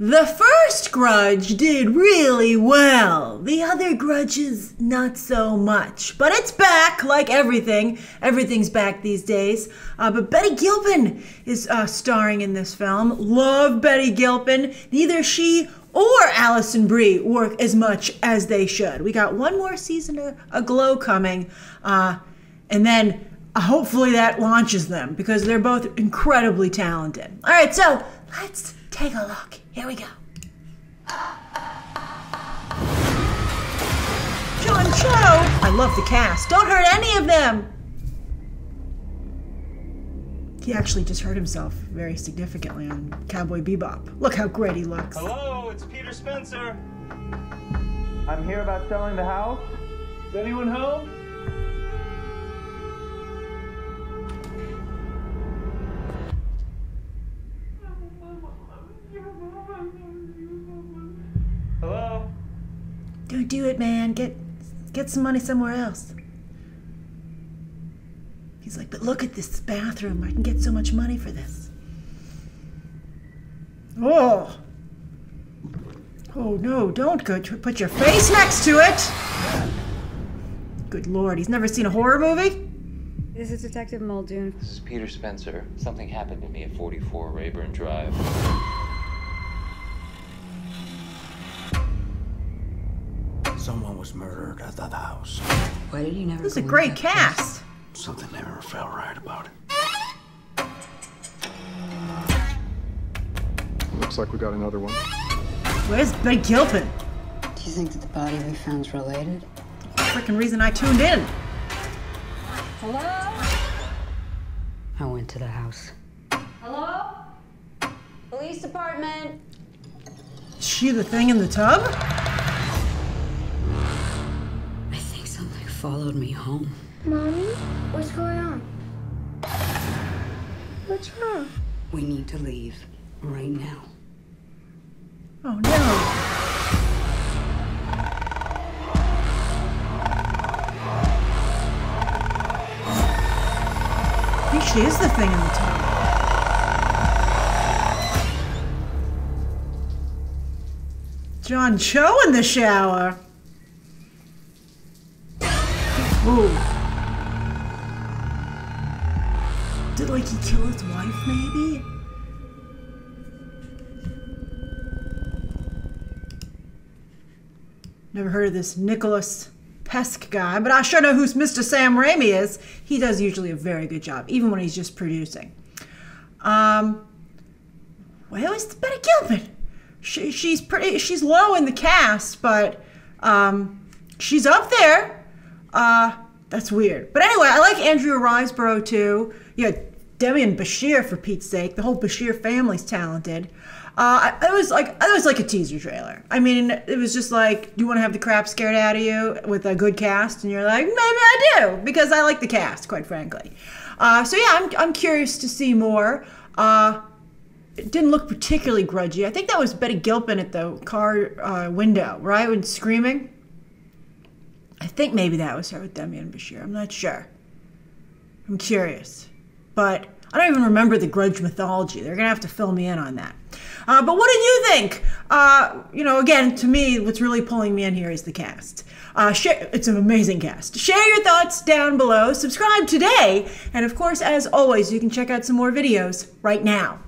The first Grudge did really well. The other Grudges, not so much. But it's back, like everything. Everything's back these days. But Betty Gilpin is starring in this film. Love Betty Gilpin. Neither she or Alison Brie work as much as they should. We got one more season of Glow coming, and then hopefully that launches them, because they're both incredibly talented. All right, so let's take a look. Here we go. John Cho. I love the cast. Don't hurt any of them. He actually just hurt himself very significantly on Cowboy Bebop. Look how great he looks. Hello, it's Peter Spencer. I'm here about selling the house. Is anyone home? Hello? Don't do it, man. Get some money somewhere else. He's like, but look at this bathroom. I can get so much money for this. Oh. Oh, no, don't go to it. Put your face next to it. Good Lord, he's never seen a horror movie? This is Detective Muldoon. This is Peter Spencer. Something happened to me at 44 Rayburn Drive. Someone was murdered at that house. Why did you never This is a great cast. Place? Something never felt right about it. Looks like we got another one. Where's Betty Gilpin? Do you think that the body we found's related? That's the freaking reason I tuned in. Hello? I went to the house. Hello? Police department. Is she the thing in the tub? I think something followed me home. Mommy, what's going on? What's wrong? We need to leave right now. Oh no! I think she is the thing in the tub. John Cho in the shower. Ooh. Did, like, he kill his wife, maybe? Never heard of this Nicholas Pesk guy, but I sure know who Mr. Sam Raimi is. He does usually a very good job, even when he's just producing. Where was Betty Gilpin? She's pretty, she's low in the cast, but she's up there. That's weird. But anyway, I like Andrew Riseborough, too. Yeah, Demián Bichir, for Pete's sake. The whole Bashir family's talented. It was like a teaser trailer. I mean, it was just like, do you want to have the crap scared out of you with a good cast? And you're like, maybe I do, because I like the cast, quite frankly. So yeah, I'm curious to see more. It didn't look particularly grudgy. I think that was Betty Gilpin at the car window, right, when screaming. I think maybe that was her with Demián Bichir. I'm not sure. I'm curious. But I don't even remember the Grudge mythology. They're going to have to fill me in on that. But what did you think? You know, again, to me, what's really pulling me in here is the cast. It's an amazing cast. Share your thoughts down below. Subscribe today. And of course, as always, you can check out some more videos right now.